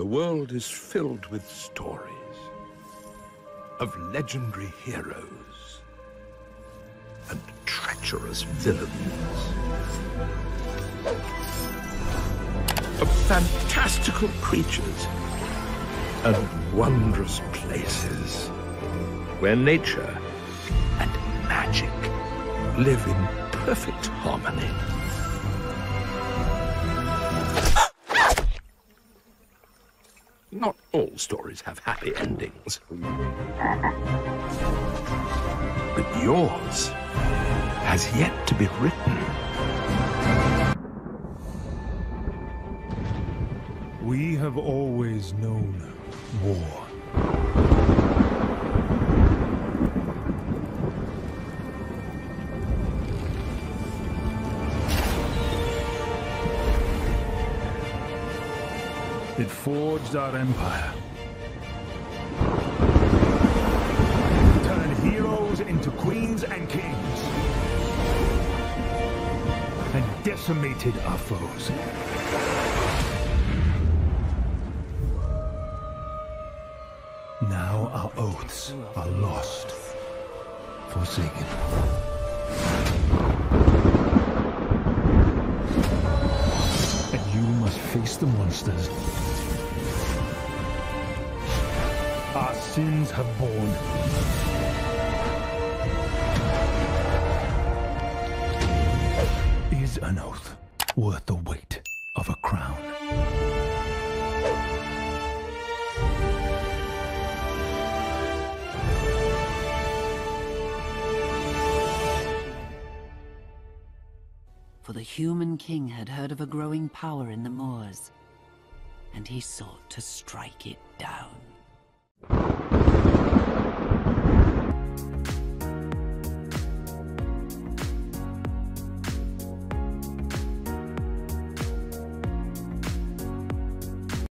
The world is filled with stories of legendary heroes and treacherous villains, of fantastical creatures and wondrous places where nature and magic live in perfect harmony. Not all stories have happy endings. But yours has yet to be written. We have always known war. It forged our empire, turned heroes into queens and kings, and decimated our foes. Now our oaths are lost, forsaken. Face the monsters our sins have borne. Is an oath worth the weight of a crown? For the human king had heard of a growing power in the Moors, and he sought to strike it down.